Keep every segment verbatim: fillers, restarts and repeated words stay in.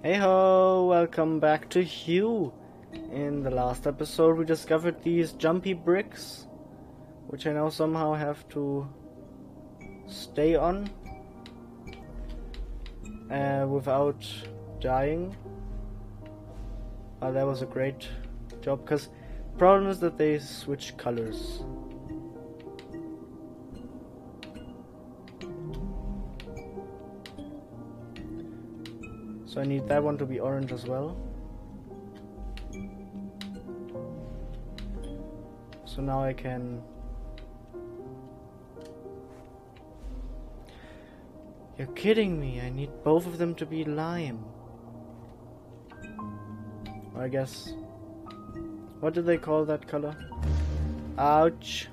Hey ho, welcome back to Hue. In the last episode we discovered these jumpy bricks, which I now somehow have to stay on uh, without dying. Oh, that was a great job, because the problem is that they switch colors. So I need that one to be orange as well. So now I can... You're kidding me, I need both of them to be lime. Or I guess... What do they call that color? Ouch!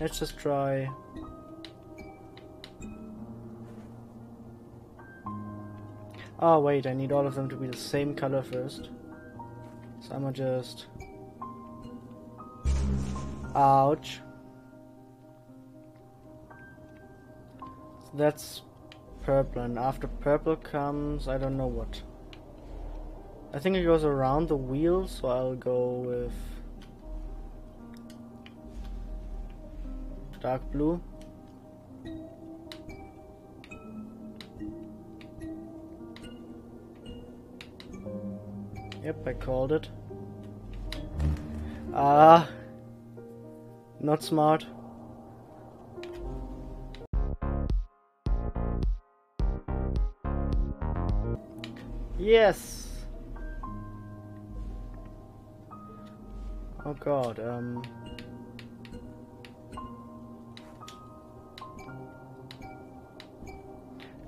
Let's just try... Oh wait, I need all of them to be the same color first. So I'ma just... Ouch! So that's purple, and after purple comes... I don't know what. I think it goes around the wheel, so I'll go with... dark blue. Yep, I called it. Ah, not smart. Yes. Oh God. Um.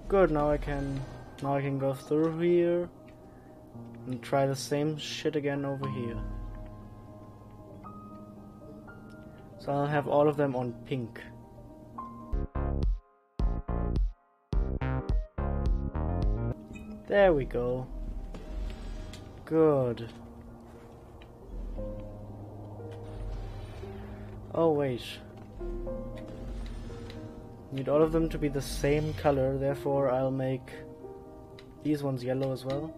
Good. Now I can. Now I can go through here. And try the same shit again over here. So I'll have all of them on pink. There we go. Good. Oh wait. Need all of them to be the same color, therefore I'll make these ones yellow as well.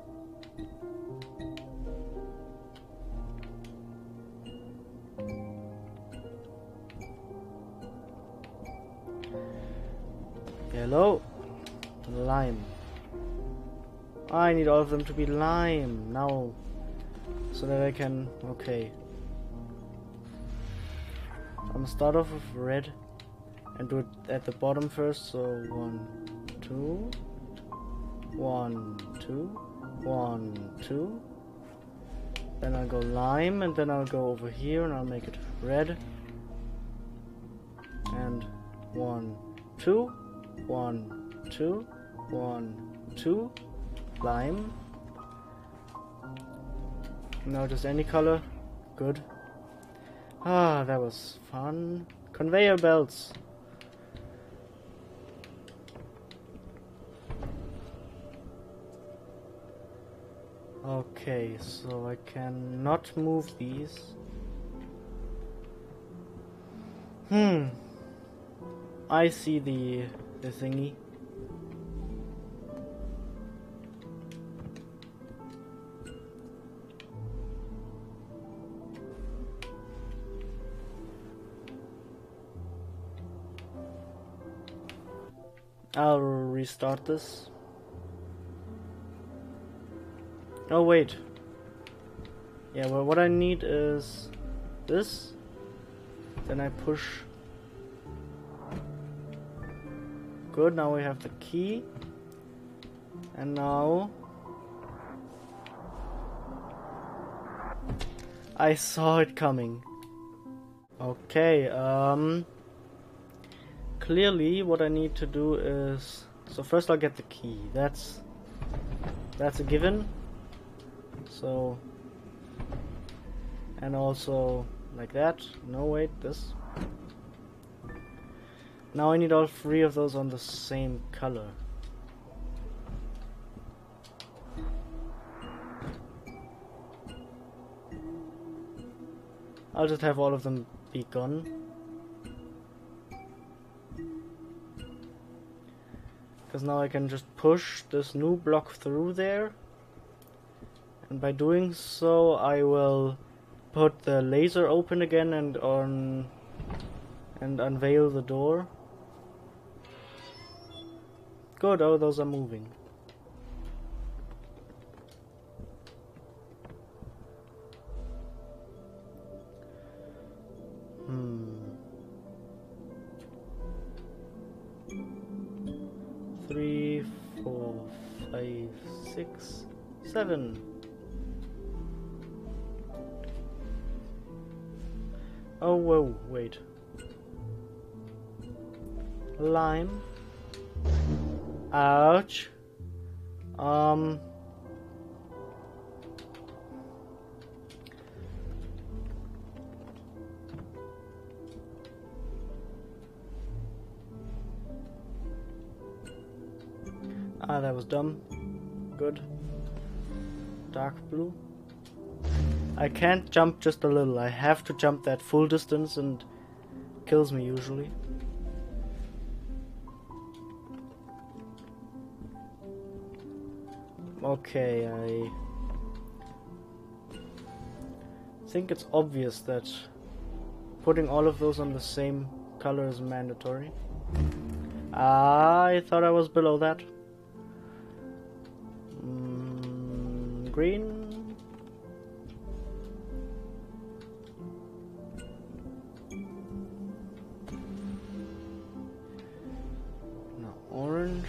Yellow, lime. I need all of them to be lime now, so that I can. Okay. I'm gonna start off with red, and do it at the bottom first. So one, two, one, two, one, two. Then I'll go lime, and then I'll go over here, and I'll make it red. And one, two. One, two, one, two, lime. No, just any color. Good. Ah, that was fun. Conveyor belts. Okay, so I cannot move these. Hmm. I see the... the thingy. I'll restart this. Oh wait. Yeah, well what I need is this. Then I push. Good, now we have the key, and now I saw it coming. Okay, um, clearly what I need to do is, so first I'll get the key, that's, that's a given, so, and also like that, no wait, this. Now I need all three of those on the same color. I'll just have all of them be gone. because now I can just push this new block through there, and by doing so I will put the laser open again and on and unveil the door. Good, oh, those are moving. Hmm. Three, four, five, six, seven. Oh, whoa, wait. Lime. Ouch. Um. Ah, that was dumb. Good. Dark blue. I can't jump just a little. I have to jump that full distance and kills me usually. Okay, I think it's obvious that putting all of those on the same color is mandatory. Ah, I thought I was below that. Mm, green. No, orange.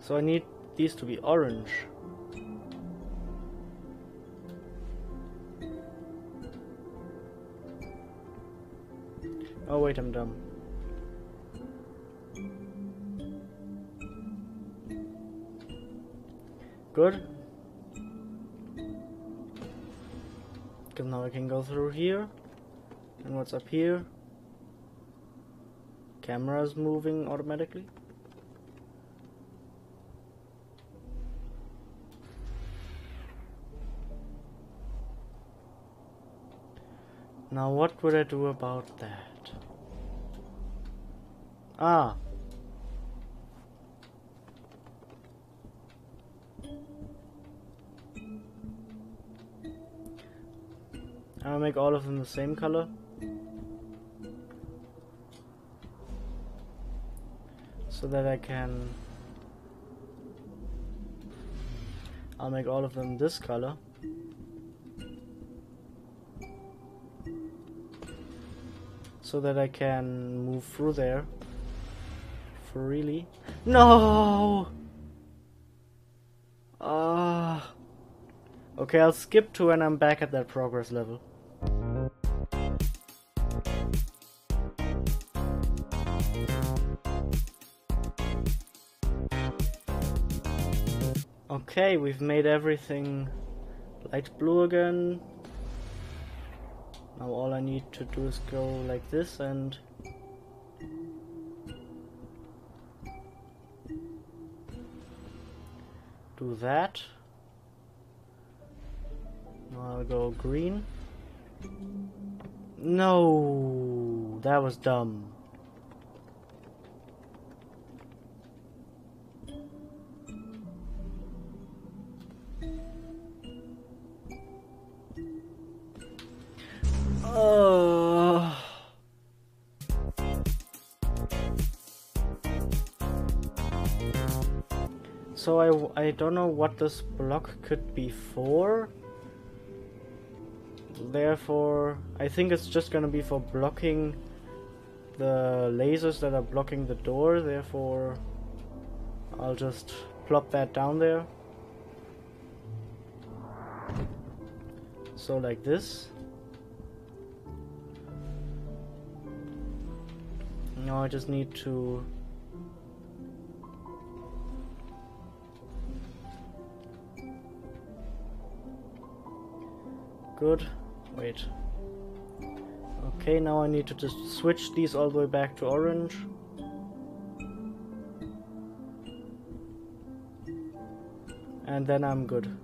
So I need these to be orange. Oh wait, I'm dumb. Good. Because now I can go through here. And what's up here? Camera's moving automatically. Now what would I do about that? Ah! I'll make all of them the same color. So that I can... I'll make all of them this color. So that I can move through there freely. No! Ah. Uh, okay, I'll skip to when I'm back at that progress level. Okay, we've made everything light blue again. Now all I need to do is go like this and... do that. Now I'll go green. No! That was dumb. Uh. So I, w I don't know what this block could be for. Therefore, I think it's just gonna be for blocking the lasers that are blocking the door. Therefore, I'll just plop that down there. So like this. Now I just need to good wait okay now I need to just switch these all the way back to orange. And then I'm good.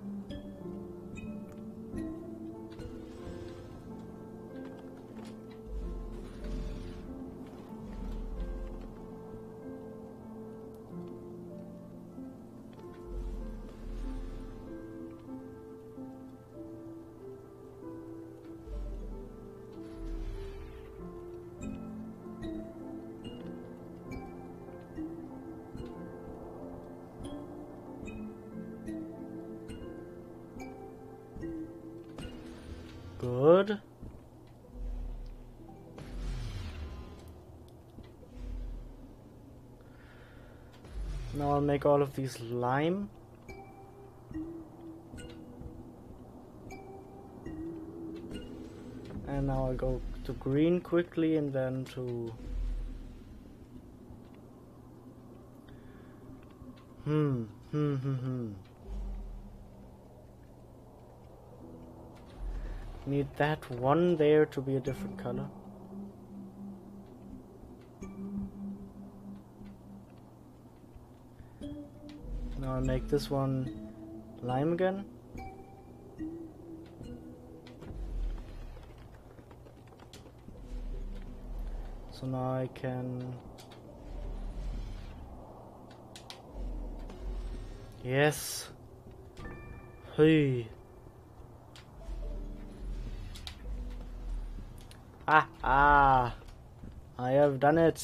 good. Now I'll make all of these lime. And now I'll go to green quickly and then to... Hmm, hmm, hmm, hmm. Need that one there to be a different color. Now I'll make this one lime again. So now I can... Yes! Hue! Ah! Ah! I have done it!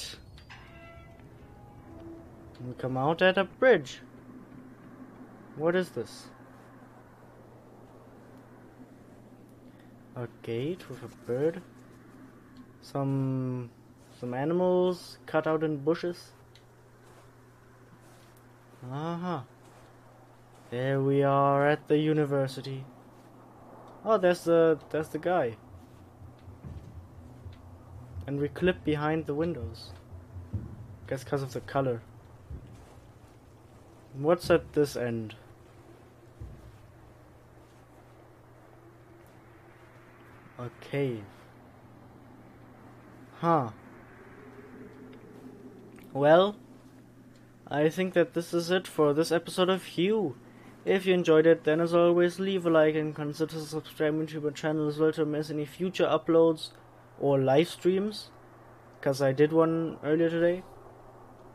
We come out at a bridge! What is this? A gate with a bird? Some... Some animals cut out in bushes. Aha. There we are at the university. Oh, there's the there's the guy. And we clip behind the windows. Guess because of the color. What's at this end? A cave. Huh. Well, I think that this is it for this episode of Hue. If you enjoyed it, then as always, leave a like and consider subscribing to my channel as well to miss any future uploads or live streams, because I did one earlier today,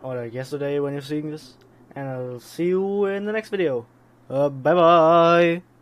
or like yesterday when you're seeing this, and I'll see you in the next video. Uh, bye bye!